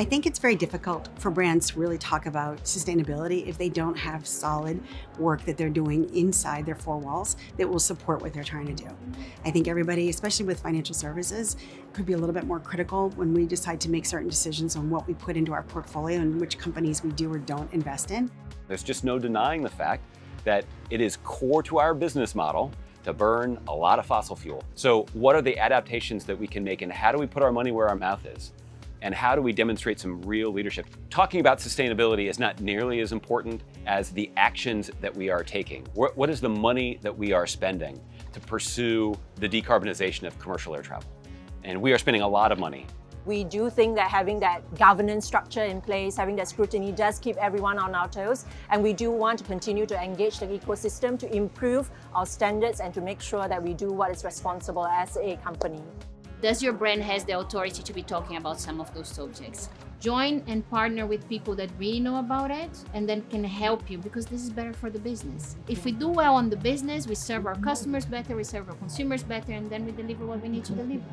I think it's very difficult for brands to really talk about sustainability if they don't have solid work that they're doing inside their four walls that will support what they're trying to do. I think everybody, especially with financial services, could be a little bit more critical when we decide to make certain decisions on what we put into our portfolio and which companies we do or don't invest in. There's just no denying the fact that it is core to our business model to burn a lot of fossil fuel. So what are the adaptations that we can make, and how do we put our money where our mouth is? And how do we demonstrate some real leadership? Talking about sustainability is not nearly as important as the actions that we are taking. What is the money that we are spending to pursue the decarbonization of commercial air travel? And we are spending a lot of money. We do think that having that governance structure in place, having that scrutiny does keep everyone on our toes. And we do want to continue to engage the ecosystem to improve our standards and to make sure that we do what is responsible as a company. Does your brand has the authority to be talking about some of those subjects? Join and partner with people that really know about it and then can help you, because this is better for the business. If we do well on the business, we serve our customers better, we serve our consumers better, and then we deliver what we need to deliver.